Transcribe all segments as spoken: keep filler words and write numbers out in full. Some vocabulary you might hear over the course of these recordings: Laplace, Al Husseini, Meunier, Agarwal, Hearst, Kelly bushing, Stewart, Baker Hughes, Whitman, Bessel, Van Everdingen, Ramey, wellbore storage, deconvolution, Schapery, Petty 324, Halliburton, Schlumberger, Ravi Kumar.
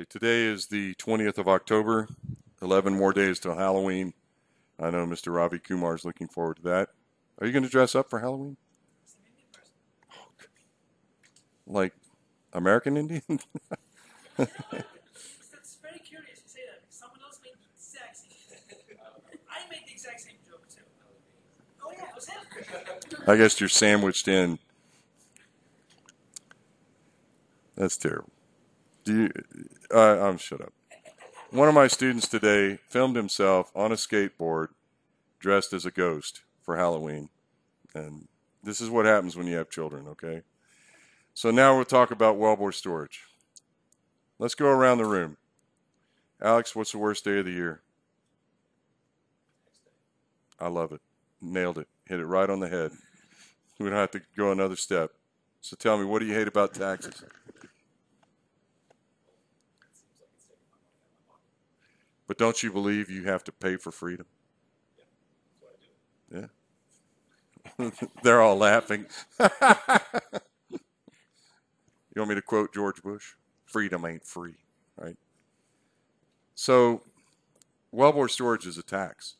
Okay, today is the twentieth of October, eleven more days till Halloween. I know Mister Ravi Kumar is looking forward to that. Are you going to dress up for Halloween? Oh, like American Indian? I'm very curious you say that. Someone else made the exact same joke. I made the exact same joke too. Oh yeah, was that? I guess you're sandwiched in. That's terrible. Do you? Uh, I'm shut up. One of my students today filmed himself on a skateboard dressed as a ghost for Halloween. And this is what happens when you have children, okay? So now we'll talk about wellbore storage. Let's go around the room. Alex, what's the worst day of the year? I love it. Nailed it. Hit it right on the head. We don't have to go another step. So tell me, what do you hate about taxes? But don't you believe you have to pay for freedom? Yeah. Yeah. They're all laughing. You want me to quote George Bush? Freedom ain't free, right? So wellbore storage is a tax.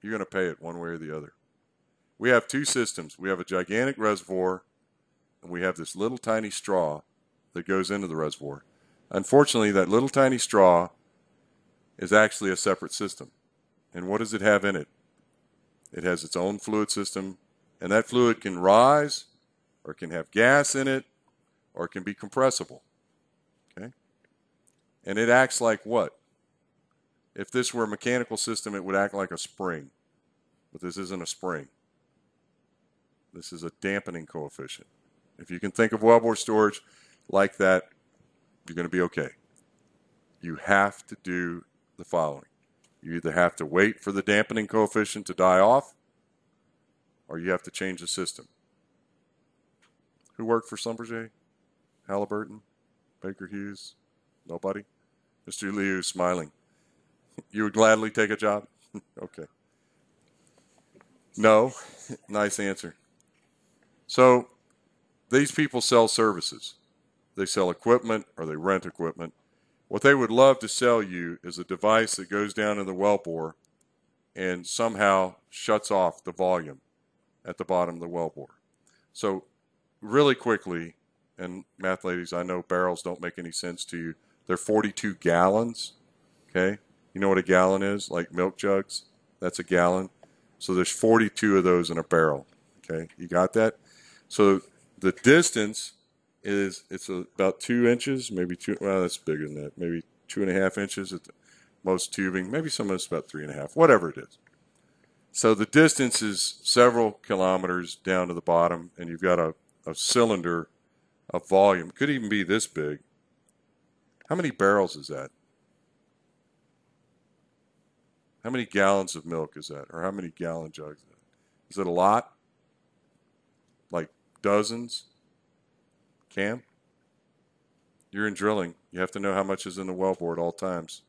You're going to pay it one way or the other. We have two systems. We have a gigantic reservoir, and we have this little tiny straw that goes into the reservoir. Unfortunately, that little tiny straw is actually a separate system. And what does it have in it? It has its own fluid system, and that fluid can rise, or can have gas in it, or it can be compressible. Okay? And it acts like what? If this were a mechanical system, it would act like a spring. But this isn't a spring. This is a dampening coefficient. If you can think of wellbore storage like that, you're going to be okay. You have to do the following. You either have to wait for the dampening coefficient to die off, or you have to change the system. Who worked for Schlumberger? Halliburton? Baker Hughes? Nobody? Mister Liu is smiling. You would gladly take a job? Okay. No? Nice answer. So these people sell services. They sell equipment or they rent equipment. What they would love to sell you is a device that goes down in the wellbore and somehow shuts off the volume at the bottom of the wellbore. So really quickly, and math ladies, I know barrels don't make any sense to you. They're forty-two gallons, okay? You know what a gallon is? Like milk jugs, that's a gallon. So there's forty-two of those in a barrel, okay? You got that? So the distance is it's about two inches, maybe two, well, that's bigger than that, maybe two and a half inches at the most tubing, maybe some of it's about three and a half, whatever it is. So the distance is several kilometers down to the bottom, and you've got a, a cylinder of volume. Could even be this big. How many barrels is that? How many gallons of milk is that? Or how many gallon jugs is that? Is it a lot? Like dozens? Cam, you're in drilling. You have to know how much is in the wellbore at all times.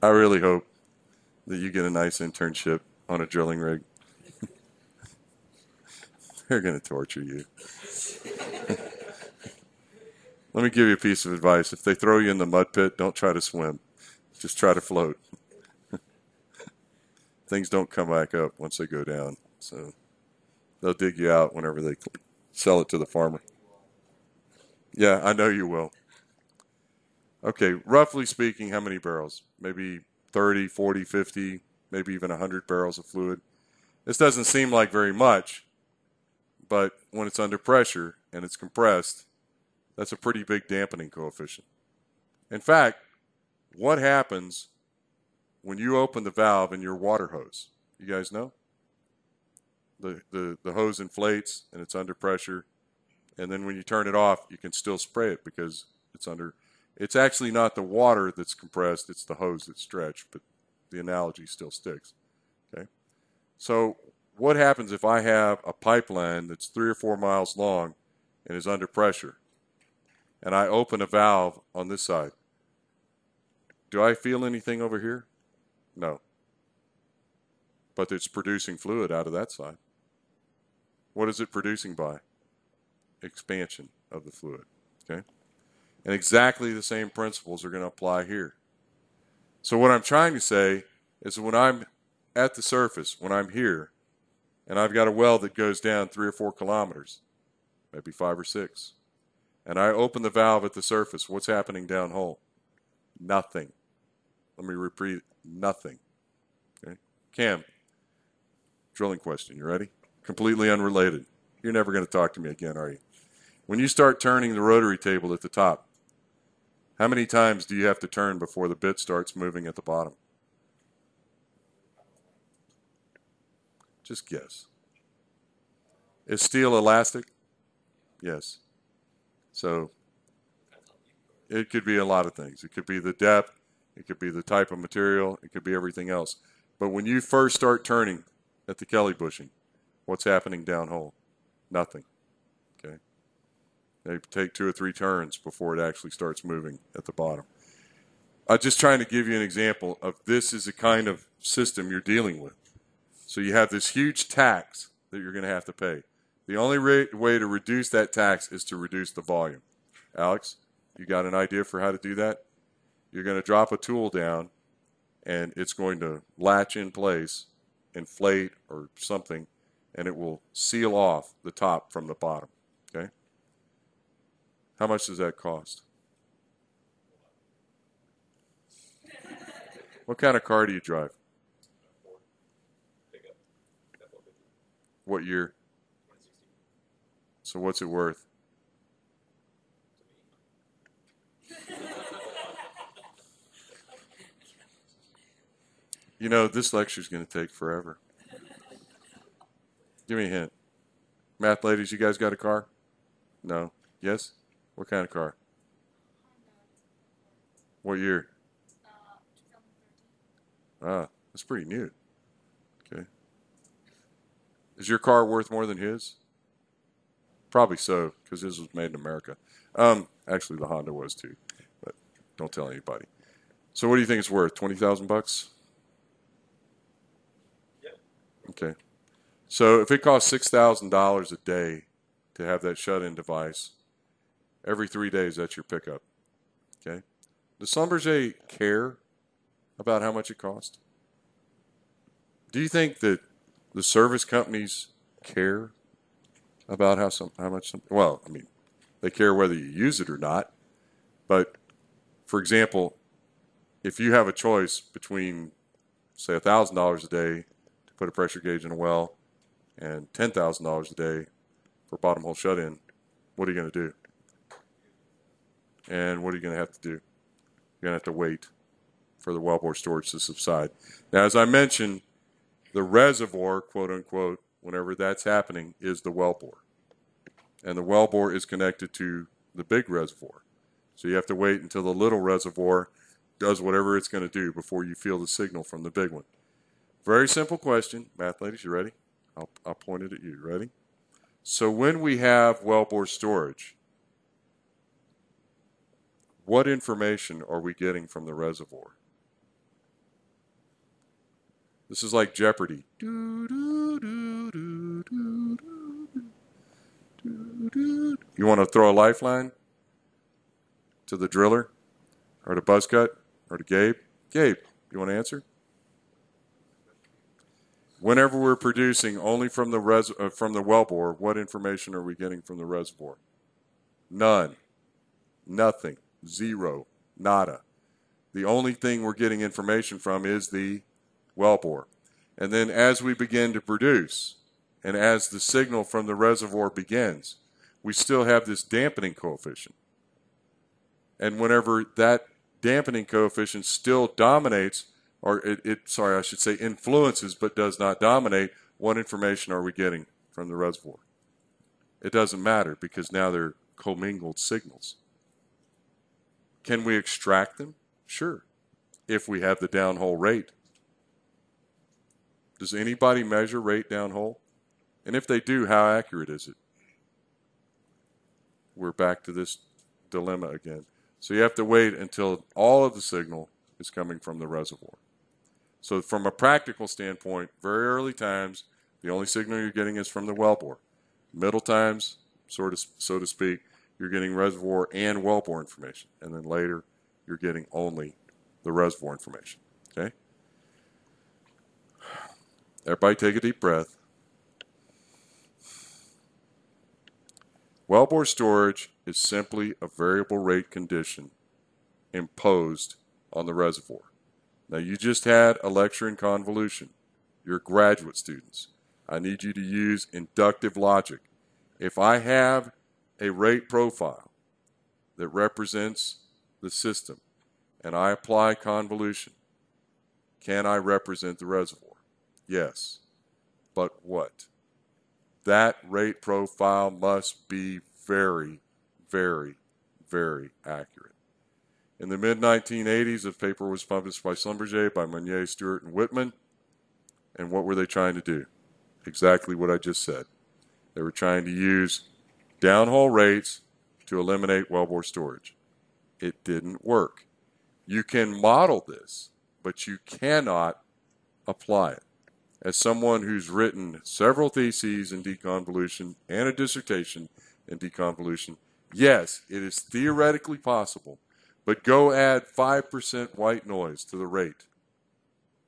I really hope that you get a nice internship on a drilling rig. They're going to torture you. Let me give you a piece of advice. If they throw you in the mud pit, don't try to swim. Just try to float. Things don't come back up once they go down. So they'll dig you out whenever they sell it to the farmer. Yeah, I know you will. Okay, roughly speaking, how many barrels? Maybe thirty, forty, fifty, maybe even one hundred barrels of fluid. This doesn't seem like very much, but when it's under pressure and it's compressed, that's a pretty big dampening coefficient. In fact, what happens when you open the valve in your water hose, you guys know? The, the, the hose inflates and it's under pressure. And then when you turn it off, you can still spray it because it's under, it's actually not the water that's compressed, it's the hose that's stretched, but the analogy still sticks, okay? So what happens if I have a pipeline that's three or four miles long and is under pressure and I open a valve on this side? Do I feel anything over here? No. But it's producing fluid out of that side. What is it producing by? Expansion of the fluid, okay? And exactly the same principles are going to apply here. So what I'm trying to say is when I'm at the surface, when I'm here, and I've got a well that goes down three or four kilometers, maybe five or six, and I open the valve at the surface, what's happening downhole? Nothing. Let me repeat, nothing. Okay? Cam, drilling question, you ready? Completely unrelated. You're never going to talk to me again, are you? When you start turning the rotary table at the top, how many times do you have to turn before the bit starts moving at the bottom? Just guess. Is steel elastic? Yes. So it could be a lot of things. It could be the depth. It could be the type of material. It could be everything else. But when you first start turning at the Kelly bushing, what's happening downhole? Nothing. Okay. They take two or three turns before it actually starts moving at the bottom. I'm just trying to give you an example of this is the kind of system you're dealing with. So you have this huge tax that you're going to have to pay. The only way to reduce that tax is to reduce the volume. Alex, you got an idea for how to do that? You're going to drop a tool down, and it's going to latch in place, inflate or something, and it will seal off the top from the bottom. Okay? How much does that cost? What kind of car do you drive? What year? So what's it worth? You know, this lecture's going to take forever. Give me a hint. Math ladies, you guys got a car? No. Yes? What kind of car? What year? Ah, that's pretty new. Okay. Is your car worth more than his? Probably so, because his was made in America. Um, actually, the Honda was too, but don't tell anybody. So what do you think it's worth, twenty thousand bucks? Yeah. Okay. So if it costs six thousand dollars a day to have that shut-in device, every three days that's your pickup. Okay? Does Schlumberger care about how much it costs? Do you think that the service companies care about how some how much some, well, I mean, they care whether you use it or not, but for example, if you have a choice between, say, one thousand dollars a day to put a pressure gauge in a well and ten thousand dollars a day for bottom hole shut-in, what are you going to do? And what are you going to have to do? You're going to have to wait for the wellbore storage to subside. Now, as I mentioned, the reservoir, quote-unquote, whenever that's happening, is the wellbore. And the wellbore is connected to the big reservoir. So you have to wait until the little reservoir does whatever it's going to do before you feel the signal from the big one. Very simple question. Math ladies, you ready? I'll, I'll point it at you. Ready? So when we have wellbore storage, what information are we getting from the reservoir? This is like Jeopardy. You want to throw a lifeline to the driller or to Buzzcut or to Gabe? Gabe, you want to answer? Whenever we're producing only from the res uh, from the wellbore, what information are we getting from the reservoir? None. Nothing. Zero. Nada. The only thing we're getting information from is the wellbore. And then as we begin to produce, and as the signal from the reservoir begins, we still have this dampening coefficient. And whenever that dampening coefficient still dominates, or it, it, sorry, I should say influences but does not dominate, what information are we getting from the reservoir? It doesn't matter because now they're commingled signals. Can we extract them? Sure, if we have the downhole rate. Does anybody measure rate downhole? And if they do, how accurate is it? We're back to this dilemma again. So you have to wait until all of the signal is coming from the reservoir. So from a practical standpoint, very early times, the only signal you're getting is from the wellbore. middle times, sort of, so to speak, you're getting reservoir and wellbore information. And then later, you're getting only the reservoir information. Okay? Everybody take a deep breath. Wellbore storage is simply a variable rate condition imposed on the reservoir. Now, you just had a lecture in convolution. You're graduate students. I need you to use inductive logic. If I have a rate profile that represents the system and I apply convolution, can I represent the reservoir? Yes. But what? That rate profile must be very, very, very accurate. In the mid nineteen eighties, this paper was published by Schlumberger, by Meunier, Stewart, and Whitman. And what were they trying to do? Exactly what I just said. They were trying to use downhole rates to eliminate wellbore storage. It didn't work. You can model this, but you cannot apply it. As someone who's written several theses in deconvolution and a dissertation in deconvolution, yes, it is theoretically possible, but go add five percent white noise to the rate,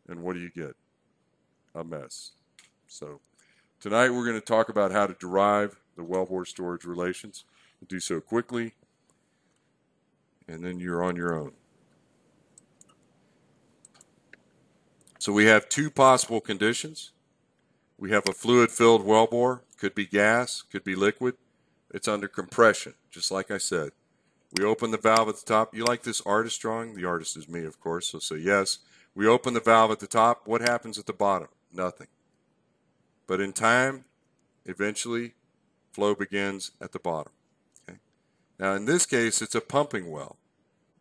and what do you get? A mess. So tonight we're going to talk about how to derive the wellbore storage relations. We'll do so quickly, and then you're on your own. So we have two possible conditions. We have a fluid-filled wellbore. Could be gas, could be liquid. It's under compression, just like I said. We open the valve at the top. You like this artist drawing? The artist is me, of course, so say yes. We open the valve at the top. What happens at the bottom? Nothing. But in time, eventually, flow begins at the bottom. Okay? Now, in this case, it's a pumping well.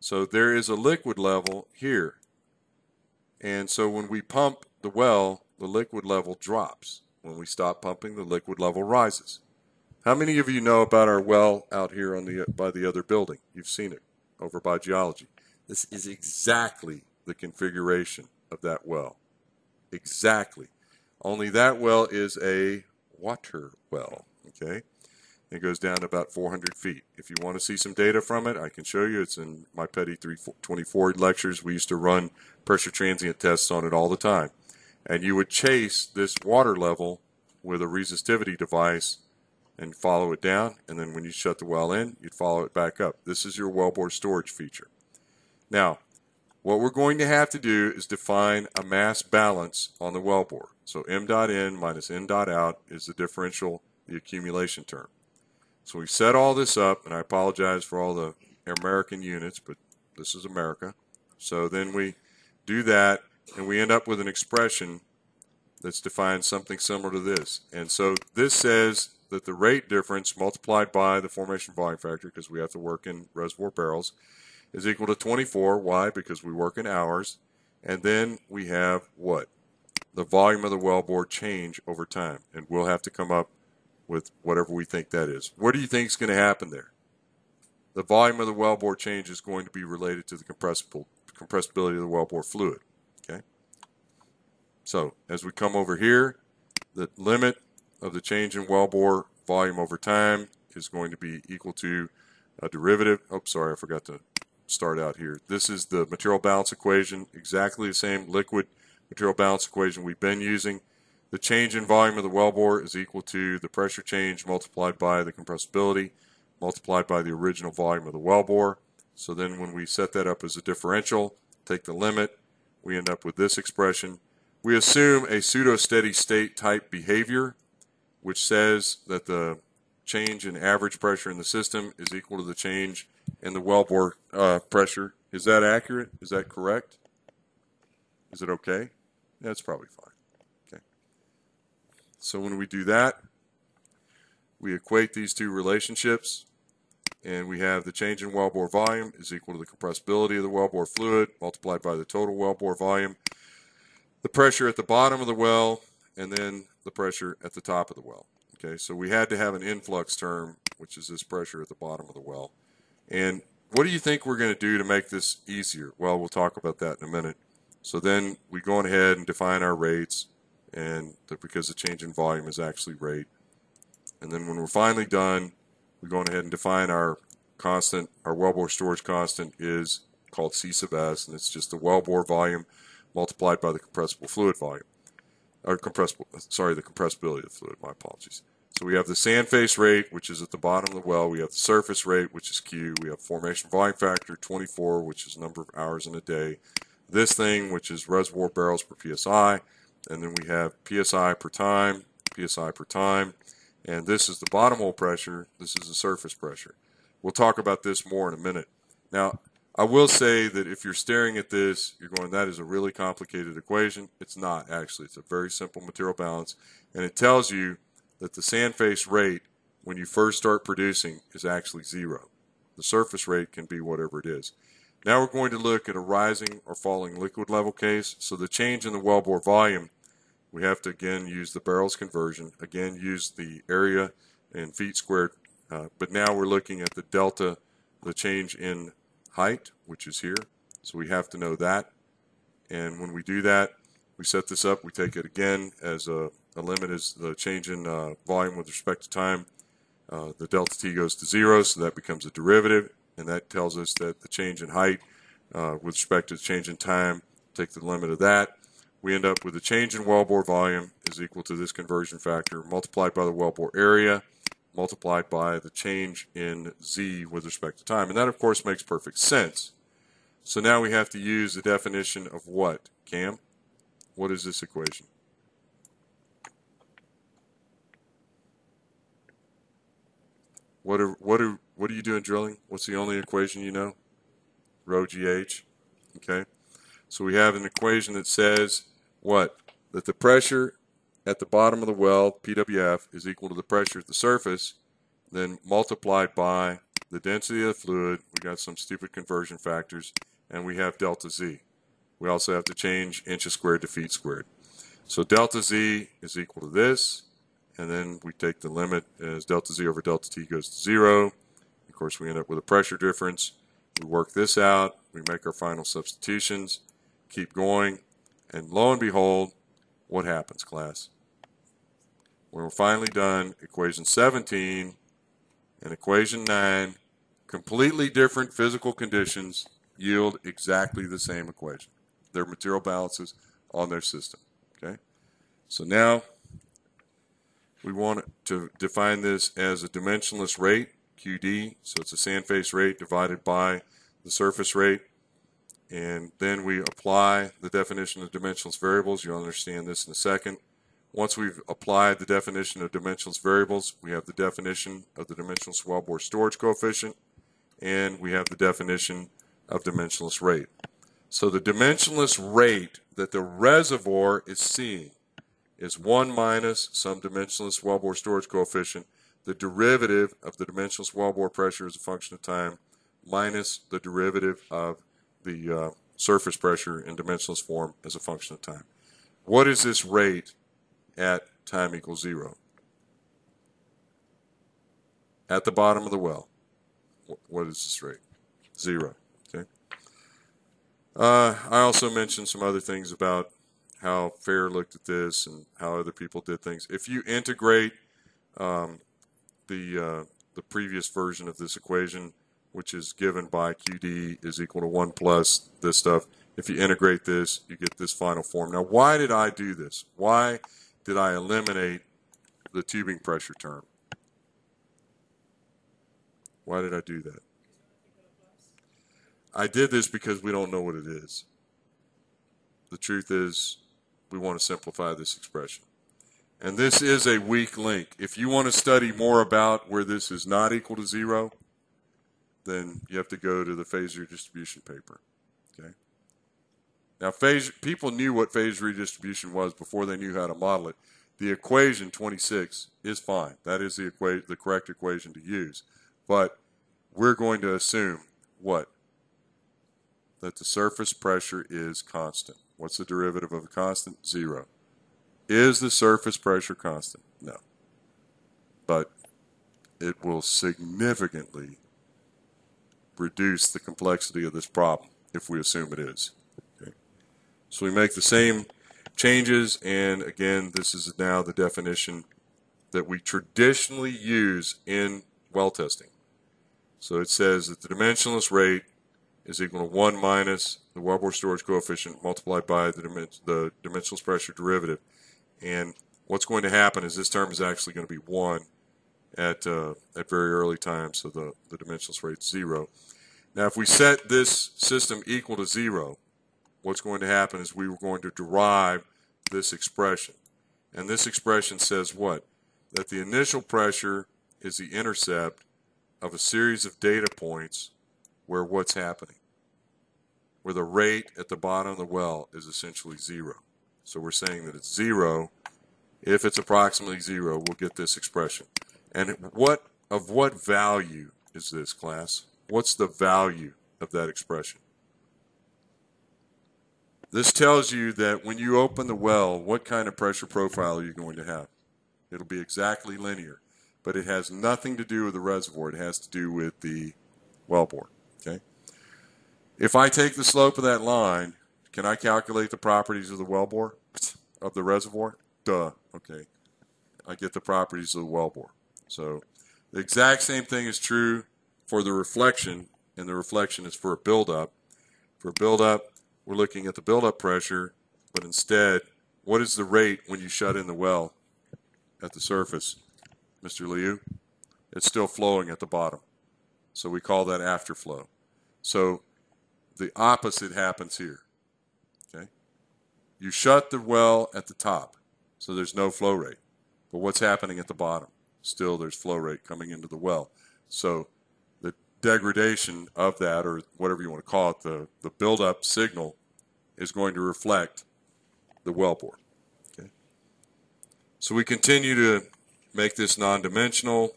So there is a liquid level here. And so when we pump the well, the liquid level drops. When we stop pumping, the liquid level rises. How many of you know about our well out here on the, by the other building? You've seen it over by geology. This is exactly the configuration of that well. Exactly. Only that well is a water well, okay? It goes down to about four hundred feet. If you want to see some data from it, I can show you. It's in my Petty three twenty-four lectures. We used to run pressure transient tests on it all the time. And you would chase this water level with a resistivity device and follow it down, and then when you shut the well in, you'd follow it back up. This is your wellbore storage feature. Now, what we're going to have to do is define a mass balance on the wellbore. So m dot in minus n dot out is the differential, the accumulation term. So we've set all this up, and I apologize for all the American units, but this is America. So then we do that, and we end up with an expression that's defined something similar to this. And so this says that the rate difference multiplied by the formation volume factor, because we have to work in reservoir barrels, is equal to twenty-four. Why? Because we work in hours. And then we have what? The volume of the wellbore change over time. And we'll have to come up with whatever we think that is. What do you think is going to happen there? The volume of the wellbore change is going to be related to the compressible, compressibility of the wellbore fluid. Okay. So as we come over here, the limit of the change in wellbore volume over time is going to be equal to a derivative. Oh, sorry, I forgot to start out here. This is the material balance equation, exactly the same liquid material balance equation we've been using. The change in volume of the wellbore is equal to the pressure change multiplied by the compressibility multiplied by the original volume of the wellbore. So then when we set that up as a differential, take the limit, we end up with this expression. We assume a pseudo-steady state type behavior, which says that the change in average pressure in the system is equal to the change in the wellbore uh, pressure. Is that accurate? Is that correct? Is it okay? That's probably fine. Okay. So when we do that, we equate these two relationships, and we have the change in wellbore volume is equal to the compressibility of the wellbore fluid multiplied by the total wellbore volume, the pressure at the bottom of the well, and then the pressure at the top of the well. Okay, so we had to have an influx term, which is this pressure at the bottom of the well. And what do you think we're going to do to make this easier? Well, we'll talk about that in a minute. So then we go on ahead and define our rates, and the, because the change in volume is actually rate. And then when we're finally done, we're going ahead and define our constant. Our wellbore storage constant is called C sub S, and it's just the wellbore volume multiplied by the compressible fluid volume. Or compressible, sorry, the compressibility of the fluid, my apologies. So we have the sand face rate, which is at the bottom of the well. We have the surface rate, which is Q. We have formation volume factor, twenty-four, which is number of hours in a day. This thing, which is reservoir barrels per P S I. And then we have P S I per time, P S I per time. And this is the bottom hole pressure. This is the surface pressure. We'll talk about this more in a minute. Now, I will say that if you're staring at this, you're going, that is a really complicated equation. It's not, actually. It's a very simple material balance. And it tells you that the sand face rate, when you first start producing, is actually zero. The surface rate can be whatever it is. Now we're going to look at a rising or falling liquid level case. So the change in the wellbore volume, we have to again use the barrels conversion, again use the area in feet squared, uh, but now we're looking at the delta, the change in height, which is here. So we have to know that. And when we do that, we set this up, we take it again as a The limit is the change in uh, volume with respect to time. Uh, the delta T goes to zero, so that becomes a derivative, and that tells us that the change in height uh, with respect to the change in time, take the limit of that. We end up with the change in wellbore volume is equal to this conversion factor multiplied by the wellbore area multiplied by the change in Z with respect to time. And that, of course, makes perfect sense. So now we have to use the definition of what, Cam? What is this equation? What are, what are, what do you do in drilling? What's the only equation you know? Rho G H. Okay. So we have an equation that says what? That the pressure at the bottom of the well, P W F, is equal to the pressure at the surface, then multiplied by the density of the fluid. We got some stupid conversion factors, and we have delta Z. We also have to change inches squared to feet squared. So delta Z is equal to this. And then we take the limit as delta Z over delta T goes to zero. Of course, we end up with a pressure difference. We work this out. We make our final substitutions. Keep going. And lo and behold, what happens, class? When we're finally done, equation seventeen and equation nine, completely different physical conditions yield exactly the same equation. Their material balances on their system. Okay? So now we want to define this as a dimensionless rate, Q D, so it's a sand face rate divided by the surface rate. And then we apply the definition of dimensionless variables. You'll understand this in a second. Once we've applied the definition of dimensionless variables, we have the definition of the dimensionless wellbore storage coefficient, and we have the definition of dimensionless rate. So the dimensionless rate that the reservoir is seeing is one minus some dimensionless wellbore storage coefficient. The derivative of the dimensionless wellbore pressure as a function of time minus the derivative of the uh, surface pressure in dimensionless form as a function of time. What is this rate at time equals zero? At the bottom of the well, what is this rate? Zero. Okay. Uh, I also mentioned some other things about how FAIR looked at this and how other people did things. If you integrate um, the, uh, the previous version of this equation, which is given by Q D is equal to one plus this stuff, if you integrate this, you get this final form. Now, why did I do this? Why did I eliminate the tubing pressure term? Why did I do that? I did this because we don't know what it is. The truth is, we want to simplify this expression. And this is a weak link. If you want to study more about where this is not equal to zero, then you have to go to the phase redistribution paper. Okay. Now, phase, people knew what phase redistribution was before they knew how to model it. The equation twenty-six is fine. That is the, equa the correct equation to use. But we're going to assume what? That the surface pressure is constant. What's the derivative of a constant? Zero. Is the surface pressure constant? No. But it will significantly reduce the complexity of this problem if we assume it is. Okay. So we make the same changes, and again, this is now the definition that we traditionally use in well testing. So it says that the dimensionless rate is equal to one minus the wellbore storage coefficient multiplied by the, dimension, the dimensionless pressure derivative. And what's going to happen is this term is actually going to be one at, uh, at very early time, so the, the dimensionless rate is zero. Now, if we set this system equal to zero, what's going to happen is we were going to derive this expression. And this expression says what? That the initial pressure is the intercept of a series of data points where what's happening? Where the rate at the bottom of the well is essentially zero. So we're saying that it's zero. If it's approximately zero, we'll get this expression. And what of what value is this, class? What's the value of that expression? This tells you that when you open the well, what kind of pressure profile are you going to have? It'll be exactly linear, but it has nothing to do with the reservoir. It has to do with the wellbore. Okay? If I take the slope of that line, can I calculate the properties of the wellbore, of the reservoir? Duh. Okay. I get the properties of the wellbore. So the exact same thing is true for the reflection, and the reflection is for a buildup. For buildup, we're looking at the buildup pressure, but instead, what is the rate when you shut in the well at the surface, Mister Liu? It's still flowing at the bottom. So we call that afterflow. So the opposite happens here. Okay? You shut the well at the top, so there's no flow rate. But what's happening at the bottom? Still there's flow rate coming into the well. So degradation of that, or whatever you want to call it, the, the buildup signal is going to reflect the wellbore. Okay? So we continue to make this non-dimensional,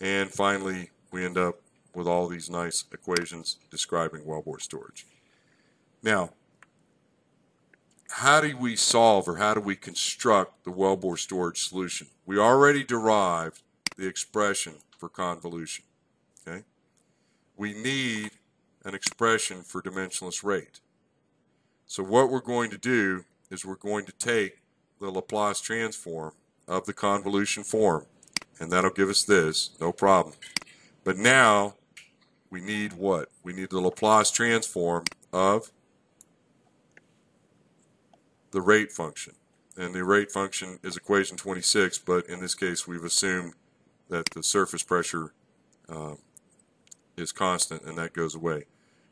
and finally we end up with all these nice equations describing wellbore storage. Now, how do we solve, or how do we construct the wellbore storage solution? We already derived the expression for convolution. Okay? We need an expression for dimensionless rate. So what we're going to do is we're going to take the Laplace transform of the convolution form, and that'll give us this, no problem. But now we need what? We need the Laplace transform of the rate function. And the rate function is equation twenty-six, but in this case we've assumed that the surface pressure uh, is constant, and that goes away.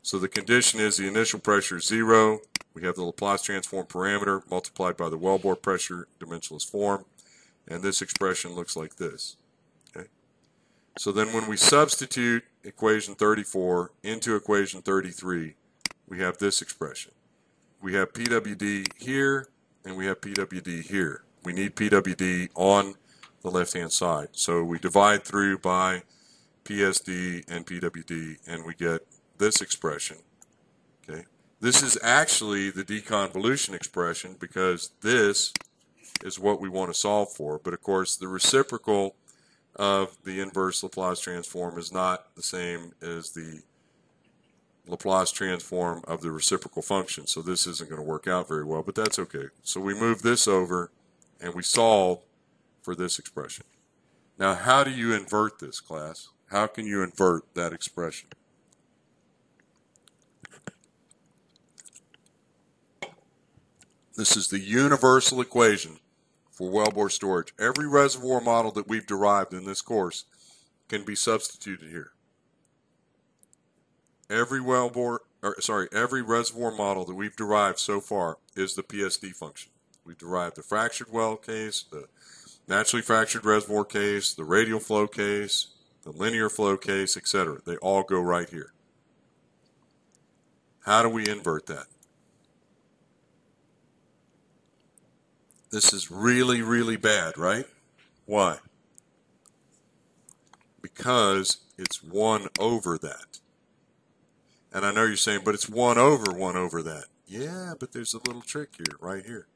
So the condition is the initial pressure is zero. We have the Laplace transform parameter multiplied by the wellbore pressure dimensionless form, and this expression looks like this. Okay? So then when we substitute equation thirty-four into equation thirty-three, we have this expression. We have P W D here, and we have P W D here. We need P W D on the left-hand side. So we divide through by P S D and P W D, and we get this expression. Okay, this is actually the deconvolution expression, because this is what we want to solve for. But of course, the reciprocal of the inverse Laplace transform is not the same as the Laplace transform of the reciprocal function. So this isn't going to work out very well, but that's okay. So we move this over, and we solve for this expression. Now, how do you invert this, class? How can you invert that expression? This is the universal equation for wellbore storage. Every reservoir model that we've derived in this course can be substituted here. Every wellbore, or sorry, every reservoir model that we've derived so far is the P S D function. We've derived the fractured well case, the naturally fractured reservoir case, the radial flow case, the linear flow case, et cetera. They all go right here. How do we invert that? This is really, really bad, right? Why? Because it's one over that. And I know you're saying, but it's one over one over that. Yeah, but there's a little trick here, right here.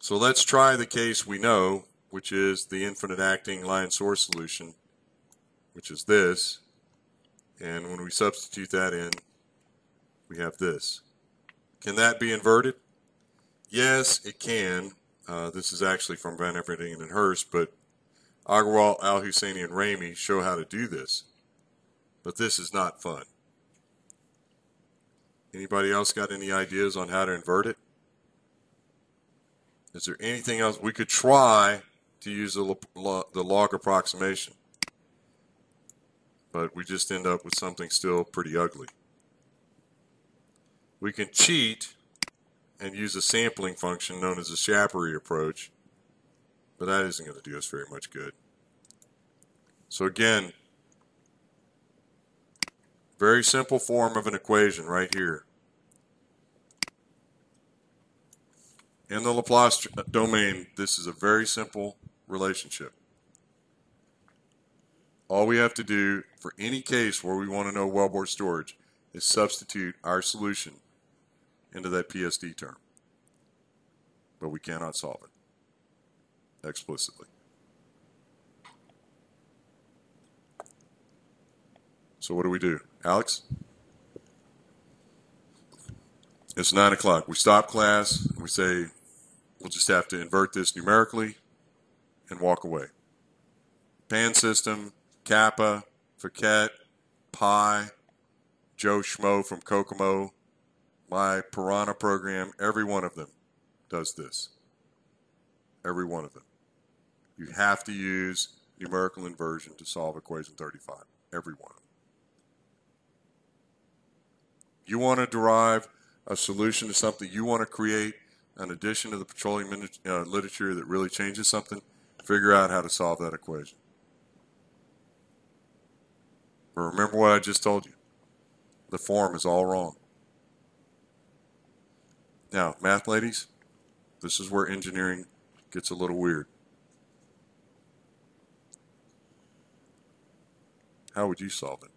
So let's try the case we know, which is the infinite acting line source solution, which is this. And when we substitute that in, we have this. Can that be inverted? Yes, it can, Uh, this is actually from Van Everdingen and Hearst, but Agarwal, Al Husseini, and Ramey show how to do this. But this is not fun. Anybody else got any ideas on how to invert it? Is there anything else? We could try to use the, the log approximation, but we just end up with something still pretty ugly. We can cheat and use a sampling function known as the Schapery approach, but that isn't going to do us very much good. So again, very simple form of an equation right here. In the Laplace domain, this is a very simple relationship. All we have to do for any case where we want to know wellbore storage is substitute our solution into that P S D term. But we cannot solve it explicitly. So what do we do? Alex? It's nine o'clock. We stop class and we say, we'll just have to invert this numerically and walk away. Pan system, Kappa, Faquette, Pi, Joe Schmo from Kokomo, my Piranha program, every one of them does this. Every one of them. You have to use numerical inversion to solve equation thirty-five. Every one of them. You want to derive a solution to something, you want to create an addition to the petroleum uh, literature that really changes something, figure out how to solve that equation. But remember what I just told you. The form is all wrong. Now, math ladies, this is where engineering gets a little weird. How would you solve it?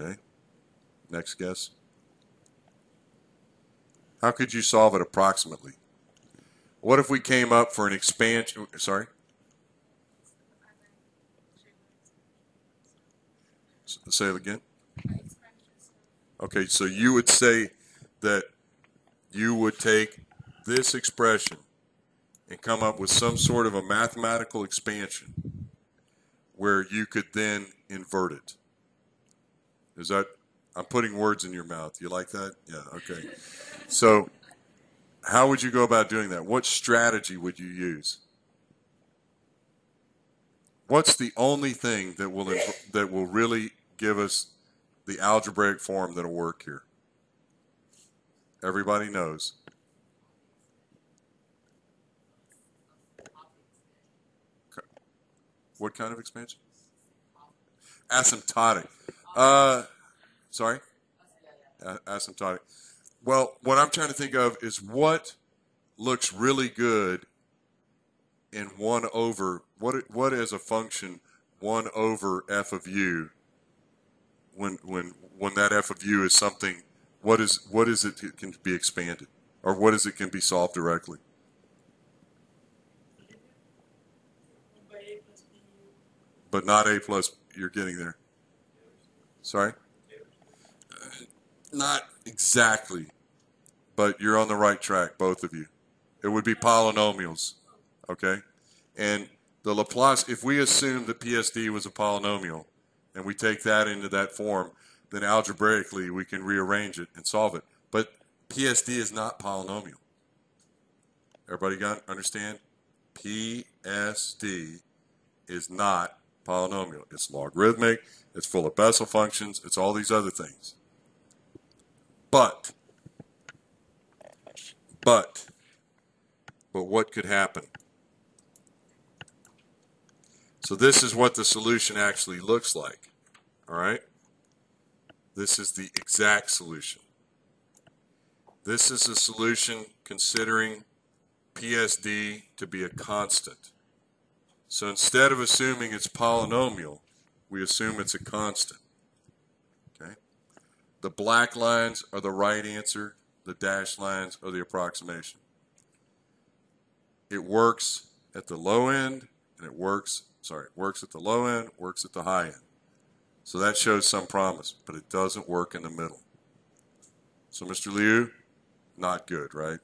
Okay, next guess. How could you solve it approximately? What if we came up for an expansion, sorry? Say it again. Okay, so you would say that you would take this expression and come up with some sort of a mathematical expansion where you could then invert it. Is that, I'm putting words in your mouth. You like that? Yeah, okay. So how would you go about doing that? What strategy would you use? What's the only thing that will, that will really give us the algebraic form that'll work here? Everybody knows. Okay. What kind of expansion? Asymptotic. Uh, sorry? Uh, asymptotic. Well, what I'm trying to think of is what looks really good in one over, what, what is a function one over f of u when, when, when that f of u is something, what is, what is it that can be expanded? Or what is it can be solved directly? But not a plus, you're getting there. Sorry? Uh, not exactly, but you're on the right track, both of you. It would be polynomials, okay? And the Laplace, if we assume that P S D was a polynomial and we take that into that form, then algebraically we can rearrange it and solve it. But P S D is not polynomial. Everybody got understand? P S D is not polynomial. It's logarithmic. It's full of Bessel functions. It's all these other things. But, but, but what could happen? So this is what the solution actually looks like. All right? This is the exact solution. This is a solution considering P S D to be a constant. So instead of assuming it's polynomial, we assume it's a constant. Okay? The black lines are the right answer. The dashed lines are the approximation. It works at the low end, and it works, sorry, it works at the low end, works at the high end. So that shows some promise, but it doesn't work in the middle. So Mister Liu, not good, right?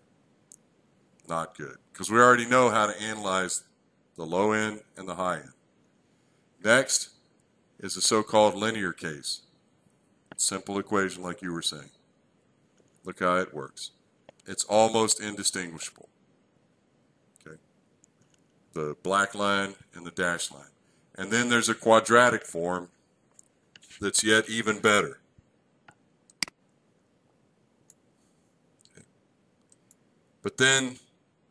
Not good, because we already know how to analyze the low end and the high end. Next is the so-called linear case. Simple equation like you were saying. Look how it works. It's almost indistinguishable. Okay. The black line and the dashed line. And then there's a quadratic form that's yet even better. Okay. But then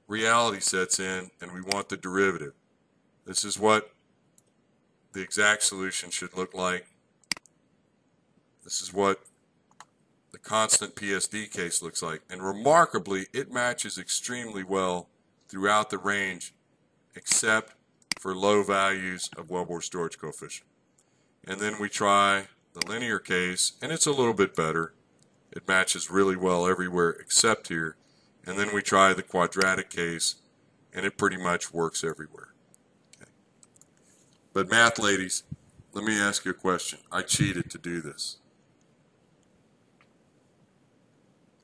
reality sets in and we want the derivative. This is what the exact solution should look like. This is what the constant P S D case looks like. And remarkably, it matches extremely well throughout the range, except for low values of wellbore storage coefficient. And then we try the linear case, and it's a little bit better. It matches really well everywhere except here. And then we try the quadratic case, and it pretty much works everywhere. Okay. But math ladies, let me ask you a question. I cheated to do this.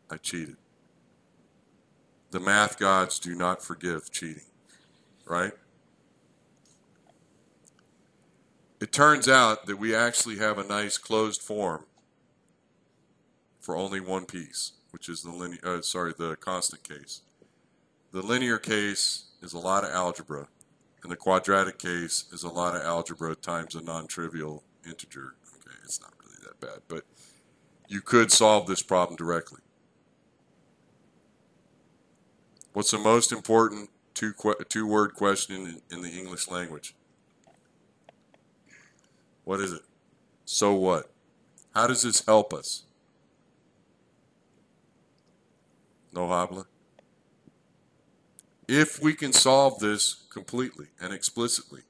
I cheated. The math gods do not forgive cheating, right? It turns out that we actually have a nice closed form for only one piece, which is the linear, uh, sorry, the constant case. The linear case is a lot of algebra, and the quadratic case is a lot of algebra times a non-trivial integer. Okay, it's not really that bad, but you could solve this problem directly. What's the most important two que two-word question in, in the English language? What is it? So what? How does this help us? No habla. If we can solve this completely and explicitly,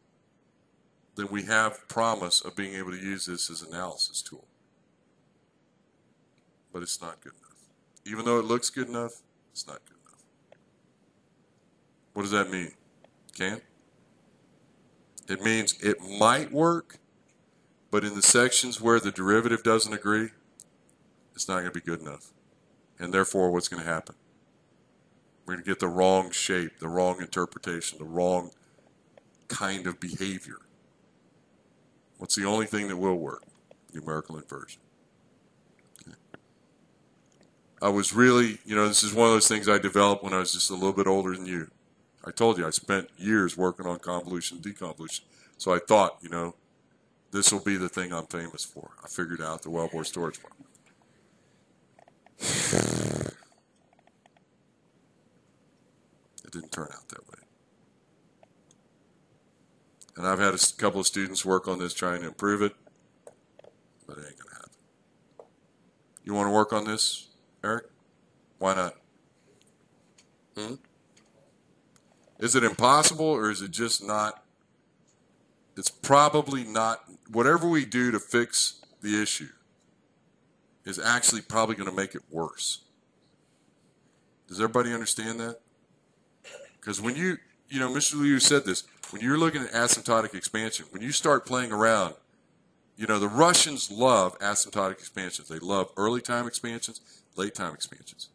then we have promise of being able to use this as an analysis tool. But it's not good enough. Even though it looks good enough, it's not good enough. What does that mean? Can't? It means it might work, but in the sections where the derivative doesn't agree, it's not going to be good enough. And therefore, what's going to happen? We're going to get the wrong shape, the wrong interpretation, the wrong kind of behavior. What's the only thing that will work? Numerical inversion. Okay. I was really, you know, this is one of those things I developed when I was just a little bit older than you. I told you, I spent years working on convolution, deconvolution. So I thought, you know, this will be the thing I'm famous for. I figured out the wellbore storage problem. It didn't turn out that way. And I've had a couple of students work on this trying to improve it, but it ain't going to happen. You want to work on this, Eric? Why not? Hmm? Is it impossible, or is it just not? It's probably not, whatever we do to fix the issue is actually probably going to make it worse. Does everybody understand that? Because when you, you know, Mister Liu said this, when you're looking at asymptotic expansion, when you start playing around, you know, the Russians love asymptotic expansions. They love early time expansions, late time expansions.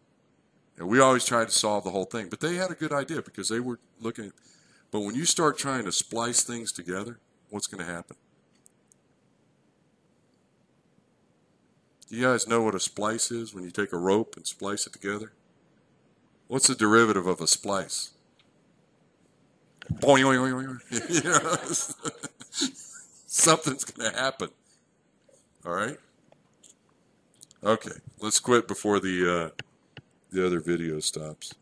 And we always try to solve the whole thing. But they had a good idea because they were looking at, but when you start trying to splice things together, what's going to happen? Do you guys know what a splice is when you take a rope and splice it together? What's the derivative of a splice? Boing, boing, boing, boing. Something's going to happen. All right? Okay, let's quit before the, uh, the other video stops.